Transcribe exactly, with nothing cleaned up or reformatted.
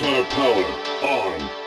Solar power on.